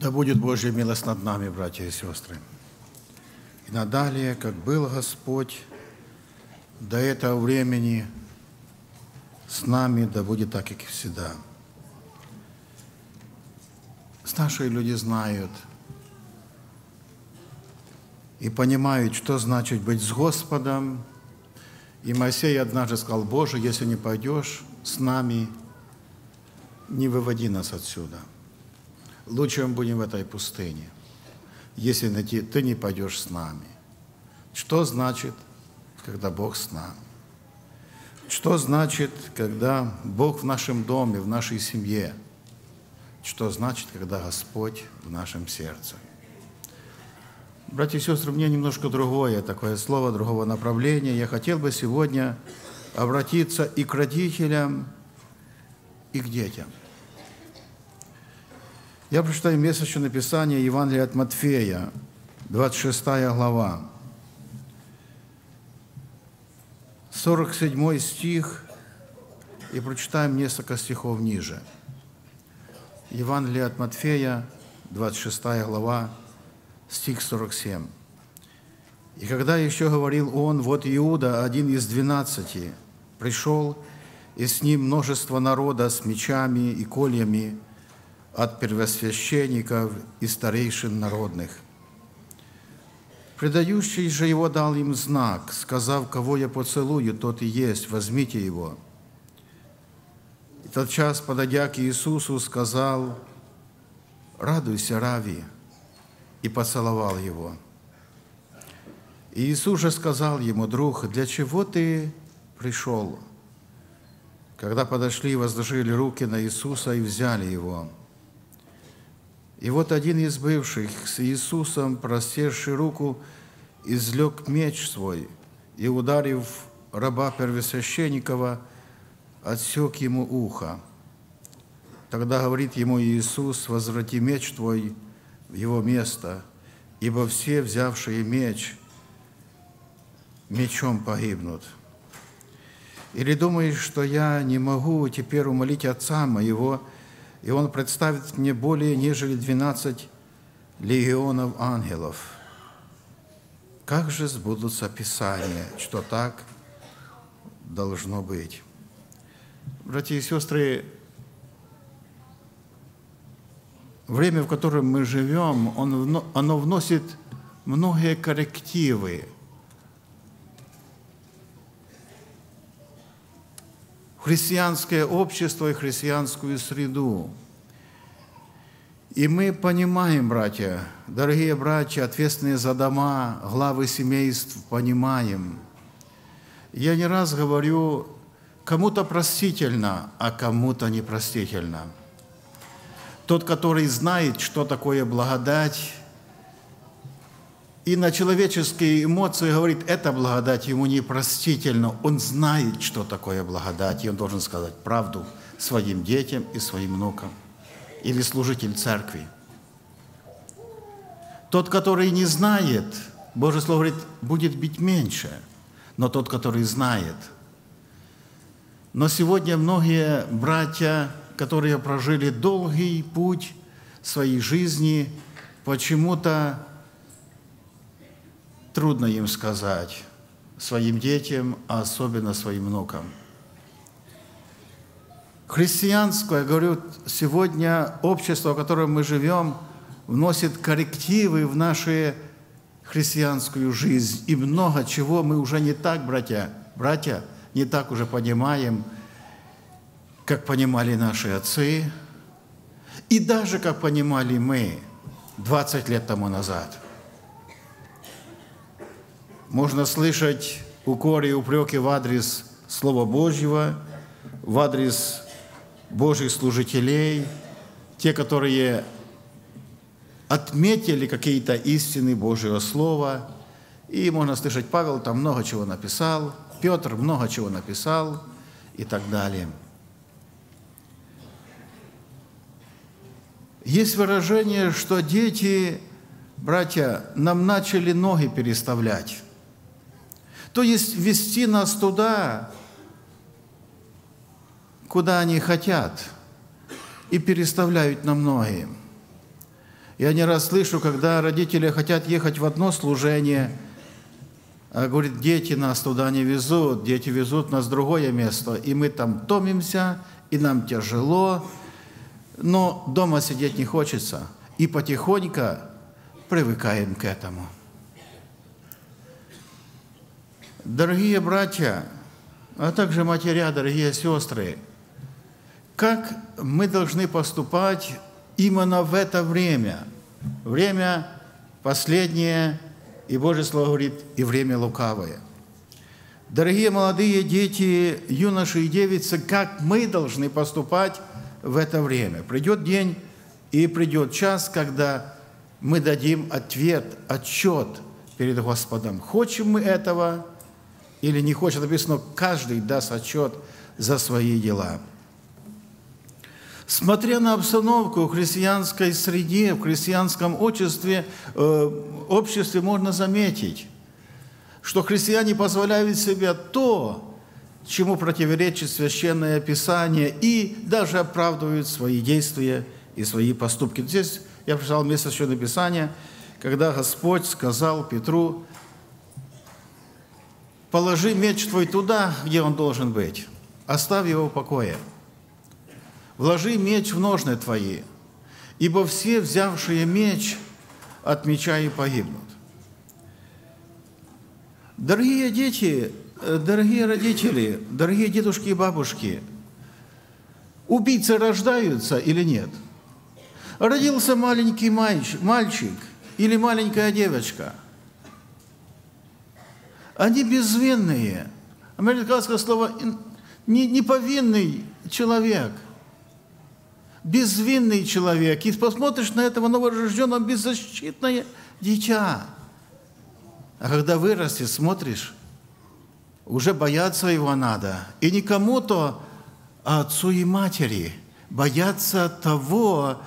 Да будет Божья милость над нами, братья и сестры. И надалее, как был Господь до этого времени с нами, да будет так, как и всегда. Старшие люди знают и понимают, что значит быть с Господом. И Моисей однажды сказал: «Боже, если не пойдешь с нами, не выводи нас отсюда. Лучше мы будем в этой пустыне, если ты не пойдешь с нами». Что значит, когда Бог с нами? Что значит, когда Бог в нашем доме, в нашей семье? Что значит, когда Господь в нашем сердце? Братья и сестры, мне немножко другое такое слово, другого направления. Я хотел бы сегодня обратиться и к родителям, и к детям. Я прочитаю месячное написание Евангелия от Матфея, 26 глава, 47 стих, и прочитаем несколько стихов ниже. Евангелие от Матфея, 26 глава, стих 47. «И когда еще говорил он, вот Иуда, один из 12, пришел, и с ним множество народа с мечами и кольями от первосвященников и старейшин народных. Предающий же его дал им знак, сказав: кого я поцелую, тот и есть, возьмите его. И тотчас, подойдя к Иисусу, сказал: радуйся, Рави, и поцеловал его. И Иисус же сказал ему: друг, для чего ты пришел? Когда подошли, возложили руки на Иисуса и взяли его. И вот один из бывших с Иисусом, простерши руку, извлек меч свой и, ударив раба первосвященникова, отсек ему ухо. Тогда говорит ему Иисус: возврати меч твой в его место, ибо все, взявшие меч, мечом погибнут. Или думаешь, что я не могу теперь умолить Отца моего, и Он представит мне более, нежели 12 легионов ангелов? Как же сбудутся Писания, что так должно быть?» Братья и сестры, время, в котором мы живем, оно вносит многие коррективы. Христианское общество и христианскую среду. И мы понимаем, братья, дорогие братья, ответственные за дома, главы семейств, понимаем. Я не раз говорю, кому-то простительно, а кому-то непростительно. Тот, который знает, что такое благодать, и на человеческие эмоции говорит: это благодать, ему непростительно. Он знает, что такое благодать, и он должен сказать правду своим детям и своим внукам. Или служитель церкви. Тот, который не знает, Божье Слово говорит, будет бить меньше. Но тот, который знает. Но сегодня многие братья, которые прожили долгий путь своей жизни, почему-то трудно им сказать, своим детям, а особенно своим внукам. Христианство, я говорю, сегодня общество, в котором мы живем, вносит коррективы в нашу христианскую жизнь. И много чего мы уже не так, братья, не так уже понимаем, как понимали наши отцы, и даже как понимали мы 20 лет тому назад. Можно слышать укоры и упреки в адрес Слова Божьего, в адрес Божьих служителей, те, которые отметили какие-то истины Божьего Слова. И можно слышать: Павел там много чего написал, Петр много чего написал и так далее. Есть выражение, что дети, братья, нам начали ноги переставлять. То есть вести нас туда, куда они хотят, и переставляют нам ноги. Я не раз слышу, когда родители хотят ехать в одно служение, а говорит, дети нас туда не везут, дети везут нас в другое место, и мы там томимся, и нам тяжело, но дома сидеть не хочется, и потихоньку привыкаем к этому. Дорогие братья, а также матеря, дорогие сестры, как мы должны поступать именно в это время? Время последнее, и Божье Слово говорит, и время лукавое. Дорогие молодые дети, юноши и девицы, как мы должны поступать в это время? Придет день и придет час, когда мы дадим ответ, отчет перед Господом. Хочем мы этого или не хочем, написано, каждый даст отчет за свои дела. Смотря на обстановку в христианской среде, в христианском обществе можно заметить, что христиане позволяют себе то, чему противоречит Священное Писание, и даже оправдывают свои действия и свои поступки. Здесь я прочитал место Священного Писания, когда Господь сказал Петру: «Положи меч твой туда, где он должен быть, оставь его в покое. Вложи меч в ножны твои, ибо все, взявшие меч, от меча и погибнут». Дорогие дети, дорогие родители, дорогие дедушки и бабушки, убийцы рождаются или нет? Родился маленький мальчик или маленькая девочка. Они безвинные. Американское слово «неповинный человек». Безвинный человек. И посмотришь на этого новорожденного беззащитное дитя. А когда вырастешь, смотришь, уже бояться его надо. И не кому-то, а отцу и матери. Бояться того,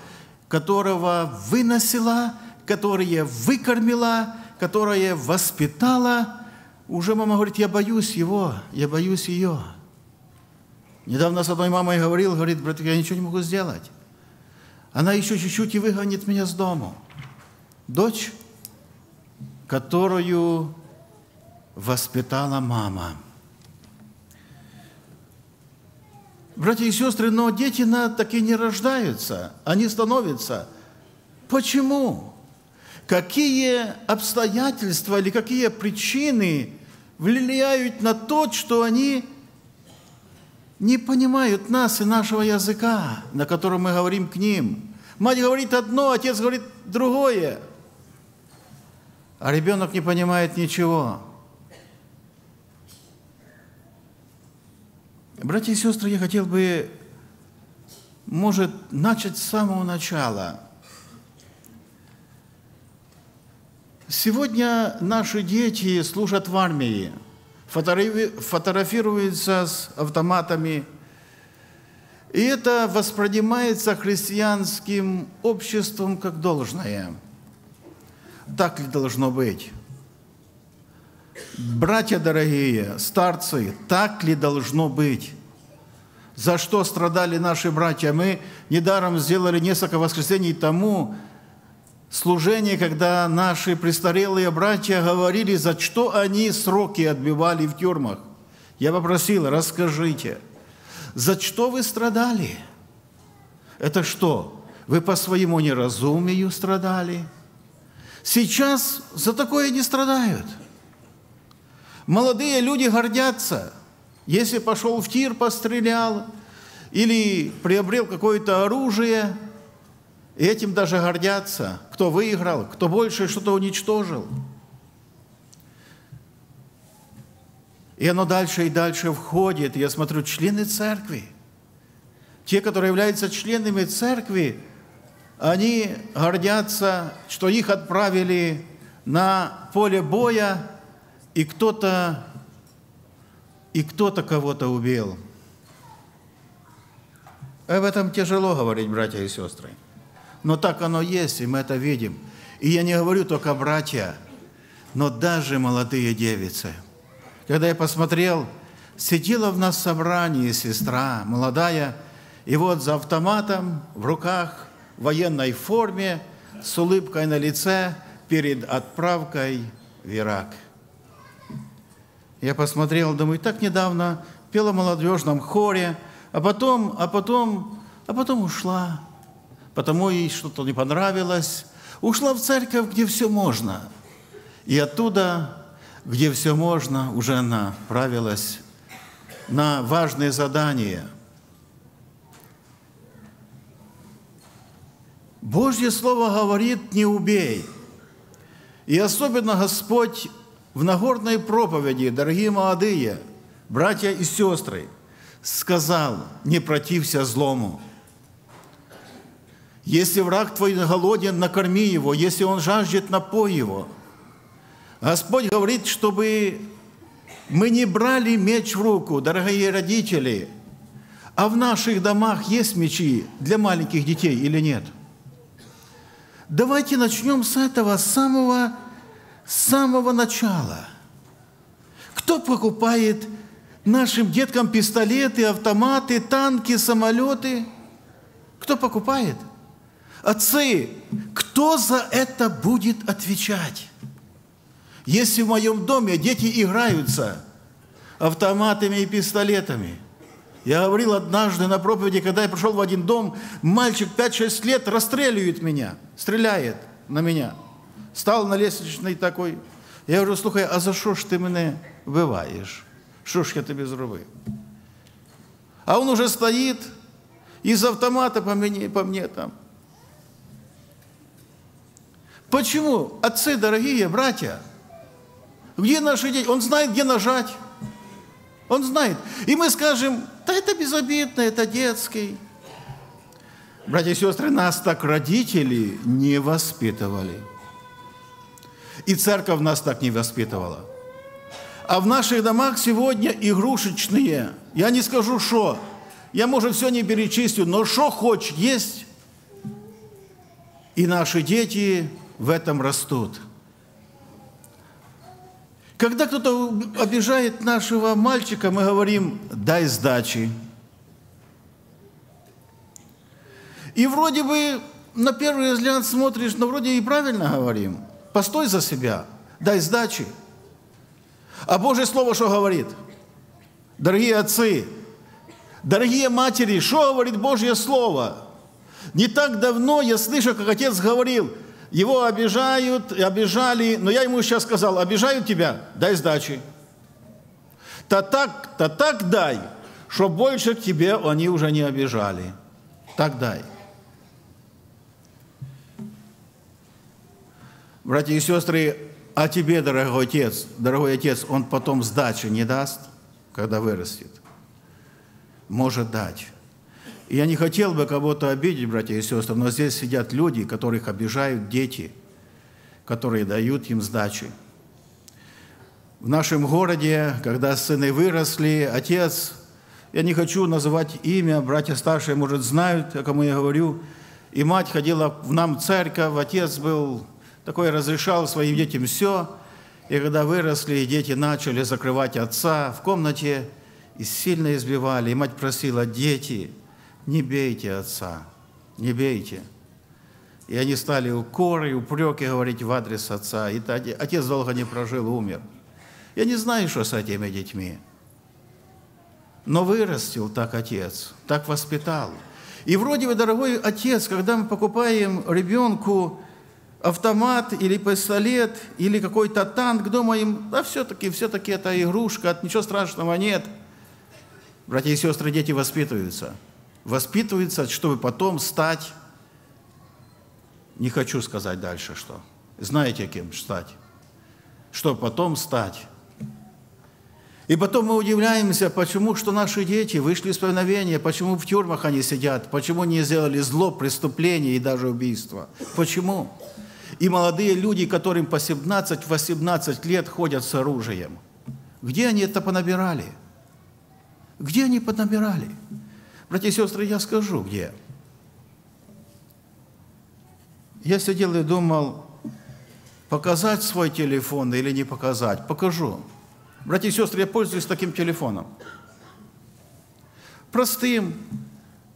которого выносила, которое выкормила, которое воспитала. Уже мама говорит, я боюсь его, я боюсь ее. Недавно с одной мамой говорил, говорит, братик, я ничего не могу сделать. Она еще чуть-чуть и выгонит меня с дома. Дочь, которую воспитала мама. Братья и сестры, но дети таки не рождаются, они становятся. Почему? Какие обстоятельства или какие причины влияют на то, что они не понимают нас и нашего языка, на котором мы говорим к ним. Мать говорит одно, отец говорит другое. А ребенок не понимает ничего. Братья и сестры, я хотел бы, может, начать с самого начала. Сегодня наши дети служат в армии. Фотографируются с автоматами. И это воспринимается христианским обществом как должное. Так ли должно быть? Братья дорогие, старцы, так ли должно быть? За что страдали наши братья? Мы недаром сделали несколько воскресений тому служение, когда наши престарелые братья говорили, за что они сроки отбивали в тюрьмах. Я попросил, расскажите, за что вы страдали? Это что, вы по своему неразумию страдали? Сейчас за такое не страдают. Молодые люди гордятся, если пошел в тир, пострелял, или приобрел какое-то оружие, и этим даже гордятся, кто выиграл, кто больше что-то уничтожил. И оно дальше и дальше входит. Я смотрю, члены церкви, те, которые являются членами церкви, они гордятся, что их отправили на поле боя, и кто-то кого-то убил. Об этом тяжело говорить, братья и сестры. Но так оно есть, и мы это видим. И я не говорю только братья, но даже молодые девицы. Когда я посмотрел, сидела в нас в собрании сестра молодая, и вот за автоматом в руках, в военной форме, с улыбкой на лице перед отправкой в Ирак. Я посмотрел, думаю, так недавно пела в молодежном хоре, а потом ушла, потому ей что-то не понравилось. Ушла в церковь, где все можно. И оттуда, где все можно, уже она отправилась на важные задания. Божье Слово говорит: не убей. И особенно Господь в Нагорной проповеди, дорогие молодые, братья и сестры, сказал: не протився злому. Если враг твой голоден, накорми его, если он жаждет, напой его. Господь говорит, чтобы мы не брали меч в руку, дорогие родители. А в наших домах есть мечи для маленьких детей или нет? Давайте начнем с этого самого начала. Кто покупает нашим деткам пистолеты, автоматы, танки, самолеты? Кто покупает? Отцы, кто за это будет отвечать? Если в моем доме дети играются автоматами и пистолетами. Я говорил однажды на проповеди, когда я пришел в один дом, мальчик 5-6 лет расстреливает меня, стреляет на меня. Стал на лестничной такой. Я говорю: слухай, а за что ж ты меня бываешь? Что ж я тебе зробив? А он уже стоит, из автомата по мне там. Почему? Отцы, дорогие братья, где наши дети? Он знает, где нажать. Он знает. И мы скажем: да это безобидно, это детский. Братья и сестры, нас так родители не воспитывали. И церковь нас так не воспитывала. А в наших домах сегодня игрушечные. Я не скажу, что. Я, может, все не перечислю, но что хочешь есть. И наши дети в этом растут. Когда кто-то обижает нашего мальчика, мы говорим: дай сдачи. И вроде бы на первый взгляд смотришь, но вроде и правильно говорим. Постой за себя, дай сдачи. А Божье Слово что говорит? Дорогие отцы, дорогие матери, что говорит Божье Слово? Не так давно я слышал, как отец говорил: его обижают, обижали, но я ему сейчас сказал: обижают тебя, дай сдачи. Так дай, что больше к тебе они уже не обижали. Так дай. Братья и сестры, а тебе, дорогой отец, он потом сдачи не даст, когда вырастет? Может дать. Я не хотел бы кого-то обидеть, братья и сестры, но здесь сидят люди, которых обижают дети, которые дают им сдачи. В нашем городе, когда сыны выросли, отец, я не хочу называть имя, братья старшие, может, знают, о кому я говорю, и мать ходила в нам церковь, отец был такой, разрешал своим детям все, и когда выросли, дети начали закрывать отца в комнате и сильно избивали, и мать просила: дети, не бейте отца, не бейте. И они стали укоры, упреки говорить в адрес отца. И отец долго не прожил, умер. Я не знаю, что с этими детьми. Но вырастил так отец, так воспитал. И вроде бы, дорогой отец, когда мы покупаем ребенку автомат или пистолет, или какой-то танк, думаем: да все-таки это игрушка, ничего страшного нет. Братья и сестры, дети воспитываются. Воспитываются, чтобы потом стать, не хочу сказать дальше что, знаете, кем стать, чтобы потом стать. И потом мы удивляемся, почему что наши дети вышли из повиновения, почему в тюрьмах они сидят, почему не сделали зло, преступление и даже убийство. Почему? И молодые люди, которым по 17-18 лет ходят с оружием, где они это понабирали? Где они понабирали? Братья и сестры, я скажу, где. Я сидел и думал, показать свой телефон или не показать. Покажу. Братья и сестры, я пользуюсь таким телефоном. Простым,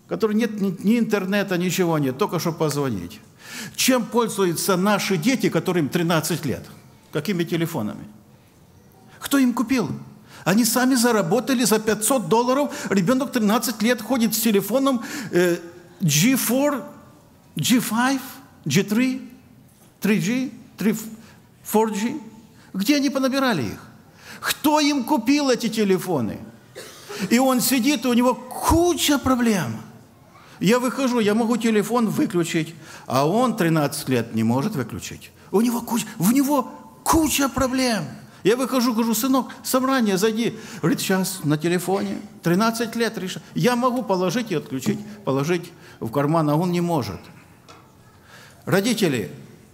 который нет ни интернета, ничего нет, только чтобы позвонить. Чем пользуются наши дети, которым 13 лет? Какими телефонами? Кто им купил? Они сами заработали за $500. Ребенок 13 лет ходит с телефоном G4, G5, G3, 3G, 4G. Где они понабирали их? Кто им купил эти телефоны? И он сидит, и у него куча проблем. Я выхожу, я могу телефон выключить, а он 13 лет не может выключить. У него куча проблем. Я выхожу, говорю: сынок, собрание, зайди. Говорит: сейчас на телефоне. 13 лет решает. Я могу положить и отключить, положить в карман, а он не может. Родители,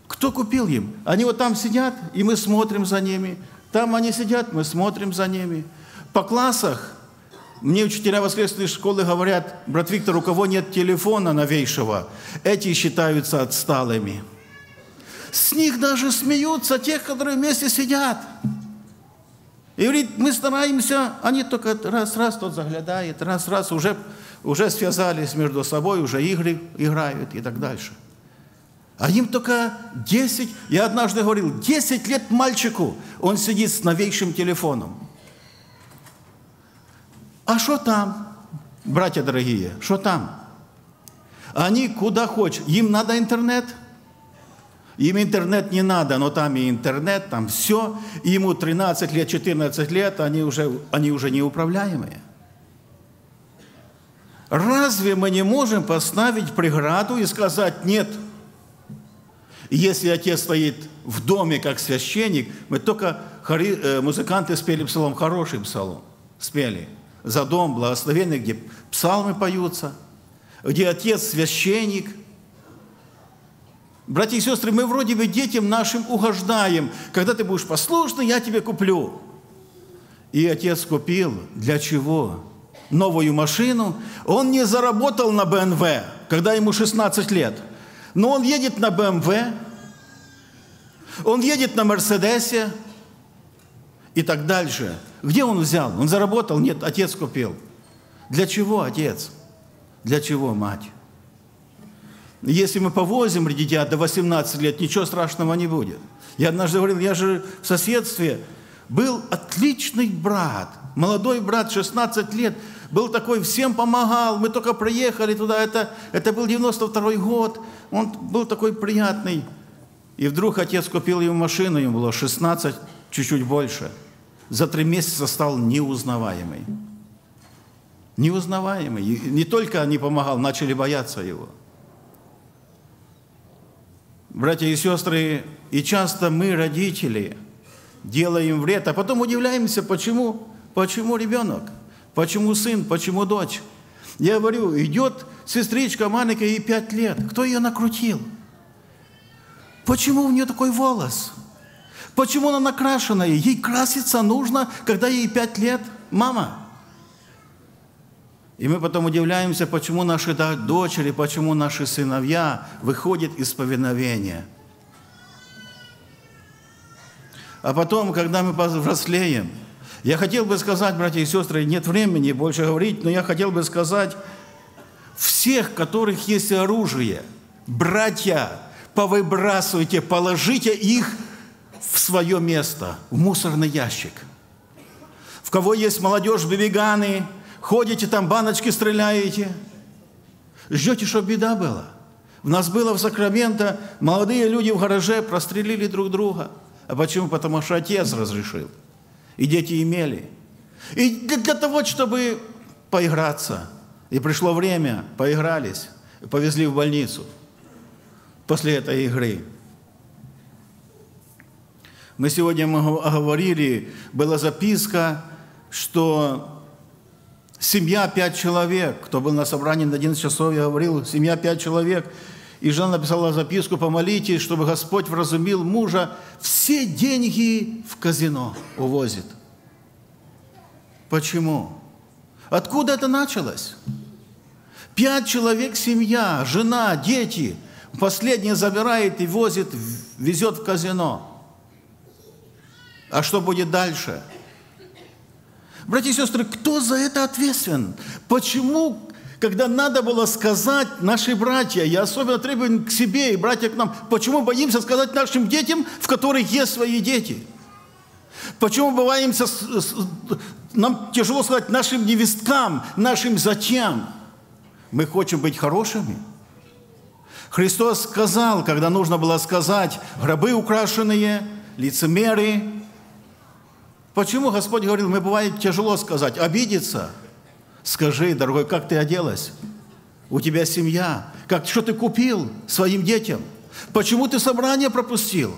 кто купил им? Они вот там сидят, и мы смотрим за ними. Там они сидят, мы смотрим за ними. По классах мне учителя воскресной школы говорят: брат Виктор, у кого нет телефона новейшего, эти считаются отсталыми. С них даже смеются тех, которые вместе сидят. И говорит: мы стараемся, они только раз-раз тот заглядает, раз-раз уже связались между собой, уже игры играют и так дальше. А им только 10, я однажды говорил, 10 лет мальчику, он сидит с новейшим телефоном. А что там, братья дорогие, что там? Они куда хочешь. Им надо интернет? Им интернет не надо, но там и интернет, там все. И ему 13 лет, 14 лет, они уже неуправляемые. Разве мы не можем поставить преграду и сказать нет? Если отец стоит в доме как священник, мы только музыканты спели псалом, хороший псалом, спели. За дом благословенный, где псалмы поются, где отец священник. Братья и сестры, мы вроде бы детям нашим угождаем. Когда ты будешь послушный, я тебе куплю. И отец купил. Для чего? Новую машину. Он не заработал на БМВ, когда ему 16 лет. Но он едет на БМВ, он едет на Мерседесе и так дальше. Где он взял? Он заработал? Нет, отец купил. Для чего отец? Для чего мать? Если мы повозим дитя до 18 лет, ничего страшного не будет. Я однажды говорил, я же в соседстве был отличный брат, молодой брат, 16 лет, был такой, всем помогал, мы только приехали туда, это был 92-й год, он был такой приятный. И вдруг отец купил ему машину, ему было 16, чуть-чуть больше. За 3 месяца стал неузнаваемый. Неузнаваемый. И не только не помогал, начали бояться его. Братья и сестры, и часто мы, родители, делаем вред, а потом удивляемся, почему ребенок, почему сын, почему дочь. Я говорю, идет сестричка маленькая, ей 5 лет. Кто ее накрутил? Почему у нее такой волос? Почему она накрашенная? Ей краситься нужно, когда ей 5 лет. Мама. И мы потом удивляемся, почему наши дочери, почему наши сыновья выходят из повиновения. А потом, когда мы повзрослеем, я хотел бы сказать, братья и сестры, нет времени больше говорить, но я хотел бы сказать, всех, у которых есть оружие, братья, повыбрасывайте, положите их в свое место, в мусорный ящик. В кого есть молодежь, бибиганы, ходите там, баночки стреляете. Ждете, чтобы беда была. У нас было в Сакраменто, молодые люди в гараже прострелили друг друга. А почему? Потому что отец разрешил. И дети имели. И для того, чтобы поиграться. И пришло время, поигрались, повезли в больницу после этой игры. Мы сегодня говорили, была записка, что семья 5 человек, кто был на собрании на 11 часов, я говорил, семья 5 человек, и жена написала записку: помолитесь, чтобы Господь вразумил мужа, все деньги в казино увозит. Почему? Откуда это началось? 5 человек семья, жена, дети, последнее забирает и возит, везет в казино. А что будет дальше? Братья и сестры, кто за это ответственен? Почему когда надо было сказать наши братья, я особенно требую к себе и братья к нам, почему боимся сказать нашим детям, в которых есть свои дети? Почему боимся, нам тяжело сказать нашим невесткам, нашим зятям? Мы хотим быть хорошими. Христос сказал, когда нужно было сказать, гробы украшенные, лицемеры. Почему Господь говорил, мне бывает тяжело сказать, обидеться? Скажи, дорогой, как ты оделась? У тебя семья. Как, что ты купил своим детям? Почему ты собрание пропустил?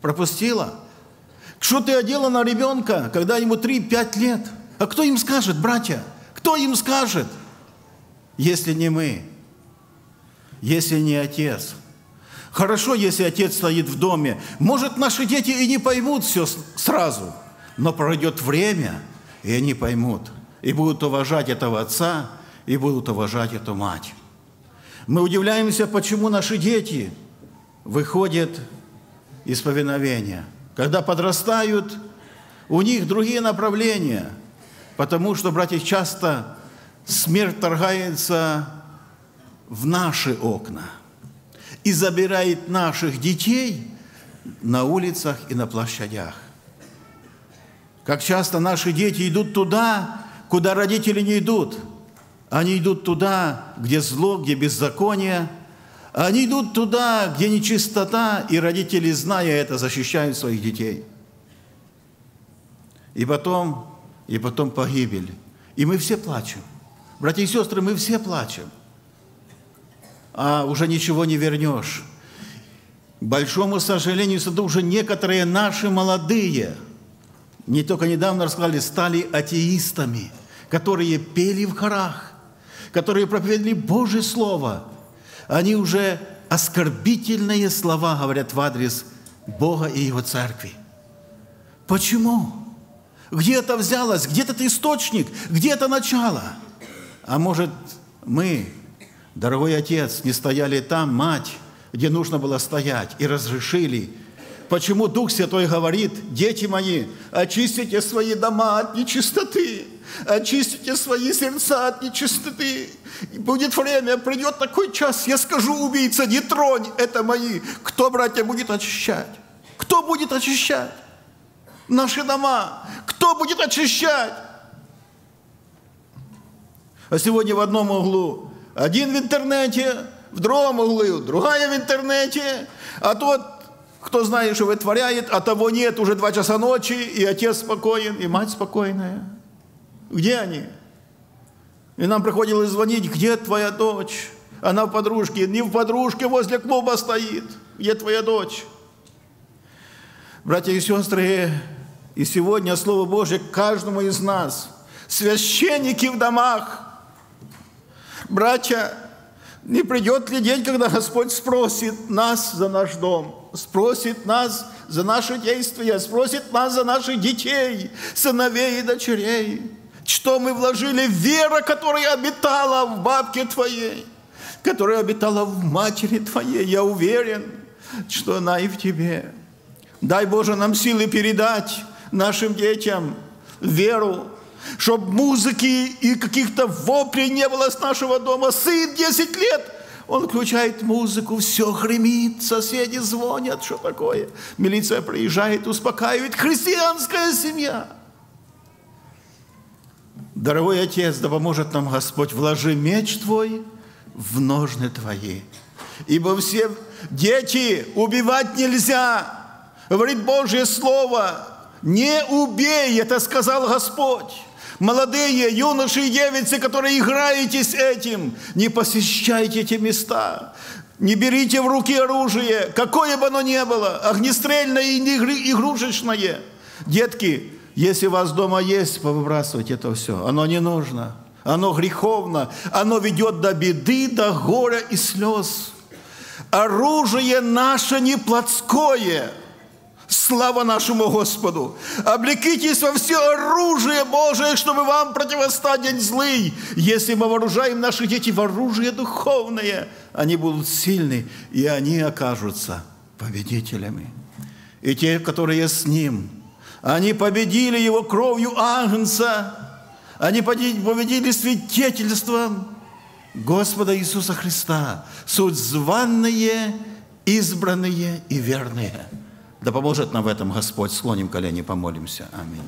Пропустила? Что ты одела на ребенка, когда ему 3-5 лет? А кто им скажет, братья? Кто им скажет, если не мы? Если не отец. Хорошо, если отец стоит в доме. Может, наши дети и не поймут все сразу, но пройдет время, и они поймут. И будут уважать этого отца, и будут уважать эту мать. Мы удивляемся, почему наши дети выходят из повиновения. Когда подрастают, у них другие направления, потому что, братья, часто смерть торгается в наши окна и забирает наших детей на улицах и на площадях. Как часто наши дети идут туда, куда родители не идут. Они идут туда, где зло, где беззаконие. Они идут туда, где нечистота, и родители, зная это, защищают своих детей. И потом погибель. И мы все плачем. Братья и сестры, мы все плачем. А уже ничего не вернешь. К большому сожалению, уже некоторые наши молодые, не только недавно рассказали, стали атеистами, которые пели в хорах, которые проповедовали Божье Слово. Они уже оскорбительные слова говорят в адрес Бога и Его Церкви. Почему? Где это взялось? Где этот источник? Где это начало? А может, мы, дорогой отец, не стояли там, мать, где нужно было стоять, и разрешили? Почему Дух Святой говорит, дети мои, очистите свои дома от нечистоты, очистите свои сердца от нечистоты. И будет время, придет такой час, я скажу, убийца, не тронь, это мои. Кто, братья, будет очищать? Кто будет очищать наши дома? Кто будет очищать? А сегодня в одном углу один в интернете, в другом углу другая в интернете, а тот, кто знает, что вытворяет, а того нет, уже 2 часа ночи, и отец спокоен, и мать спокойная. Где они? И нам приходилось звонить, где твоя дочь? Она в подружке, не в подружке, возле клуба стоит. Где твоя дочь? Братья и сестры, и сегодня Слово Божье каждому из нас. Священники в домах. Братья, не придет ли день, когда Господь спросит нас за наш дом? Спросит нас за наши действия, спросит нас за наших детей, сыновей и дочерей. Что мы вложили? Вера, которая обитала в бабке твоей, которая обитала в матери твоей. Я уверен, что она и в тебе. Дай, Боже, нам силы передать нашим детям веру, чтобы музыки и каких-то воплей не было с нашего дома. Сын 10 лет. Он включает музыку, все гремит, соседи звонят, что такое. Милиция приезжает, успокаивает. Христианская семья. Дорогой отец, да поможет нам Господь, вложи меч твой в ножны твои. Ибо все дети убивать нельзя. Говорит Божье Слово, не убей, это сказал Господь. Молодые, юноши и девицы, которые играетесь этим, не посещайте эти места, не берите в руки оружие, какое бы оно ни было, огнестрельное и игрушечное. Детки, если у вас дома есть, повыбрасывайте это все, оно не нужно, оно греховно, оно ведет до беды, до горя и слез. Оружие наше не плотское. Слава нашему Господу! Облекитесь во все оружие Божие, чтобы вам противостоять злый. Если мы вооружаем наших детей в оружие духовное, они будут сильны, и они окажутся победителями. И те, которые с Ним, они победили Его кровью Агнца, они победили свидетельством Господа Иисуса Христа, суть званые, избранные и верные. Да поможет нам в этом Господь. Склоним колени, помолимся. Аминь.